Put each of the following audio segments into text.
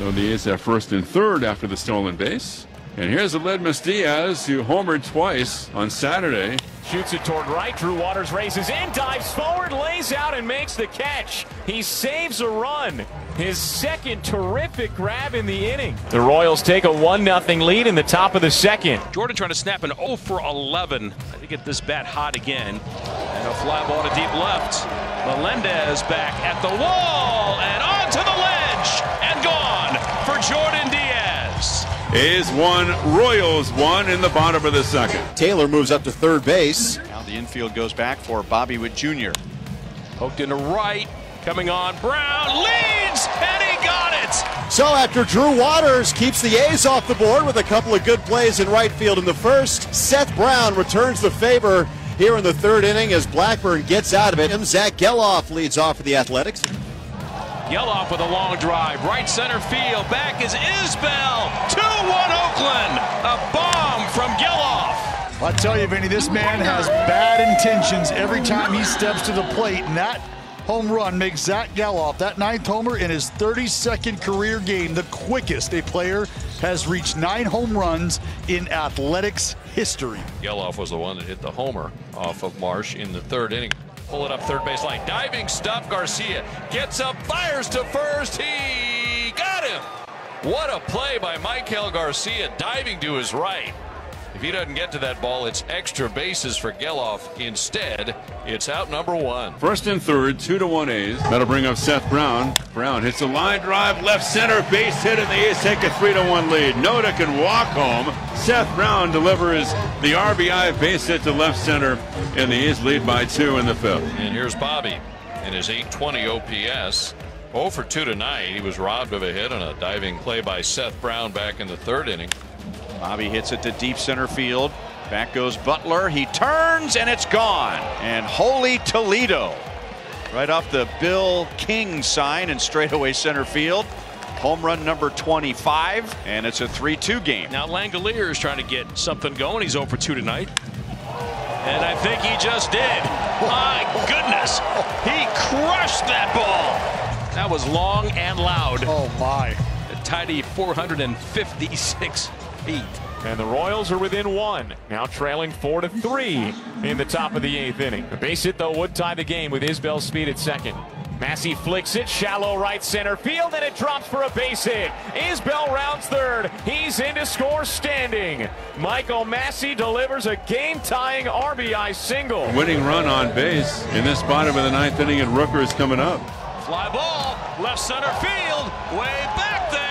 So Diaz have first and third after the stolen base. And here's Ademus Diaz, who homered twice on Saturday. Shoots it toward right. Drew Waters races in, dives forward, lays out, and makes the catch. He saves a run. His second terrific grab in the inning. The Royals take a 1-0 lead in the top of the second. Jordan trying to snap an 0 for 11. They get this bat hot again. And a fly ball to deep left. Melendez back at the wall and onto the ledge. And gone for Jordan Diaz. A's one, Royals one in the bottom of the second. Taylor moves up to third base. Now the infield goes back for Bobby Witt Jr. Poked into right, coming on, Brown leads, and he got it! So after Drew Waters keeps the A's off the board with a couple of good plays in right field in the first, Seth Brown returns the favor here in the third inning as Blackburn gets out of it. Zach Gelof leads off for the Athletics. Gelof with a long drive, right center field, back is Isbell, 2-1 Oakland, a bomb from Gelof. Well, I tell you, Vinny, this man has bad intentions every time he steps to the plate, and that home run makes Zach Gelof that 9th homer in his 32nd career game, the quickest a player has reached 9 home runs in Athletics history. Gelof was the one that hit the homer off of Marsh in the third inning. Pull it up third baseline. Diving stop. Garcia gets up, fires to first. He got him. What a play by Maikel Garcia, diving to his right. If he doesn't get to that ball, it's extra bases for Gelof. Instead, it's out number one. First and third, 2-1 A's. That'll bring up Seth Brown. Brown hits a line drive, left center, base hit, and the A's take a 3-1 lead. Noda can walk home. Seth Brown delivers the RBI base hit to left center, and the A's lead by 2 in the fifth. And here's Bobby in his 820 OPS. 0 for 2 tonight. He was robbed of a hit on a diving play by Seth Brown back in the third inning. Bobby hits it to deep center field. Back goes Butler. He turns, and it's gone. And holy Toledo. Right off the Bill King sign in straightaway center field. Home run number 25, and it's a 3-2 game. Now Langeliers trying to get something going. He's 0 for 2 tonight. And I think he just did. My goodness. He crushed that ball. That was long and loud. Oh, my. A tidy 456. And the Royals are within 1, now trailing 4-3 in the top of the 8th inning. The base hit, though, would tie the game with Isbell's speed at second. Massey flicks it, shallow right center field, and it drops for a base hit. Isbell rounds third. He's in to score standing. Michael Massey delivers a game-tying RBI single. Winning run on base in this bottom of the 9th inning, and Rooker is coming up. Fly ball, left center field, way back there.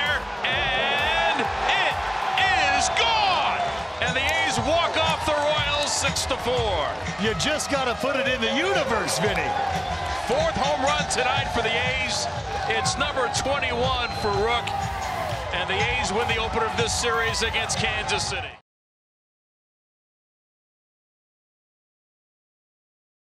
Walk off the Royals 6-4. You just got to put it in the universe, Vinny. 4th home run tonight for the A's. It's number 21 for Rook. And the A's win the opener of this series against Kansas City.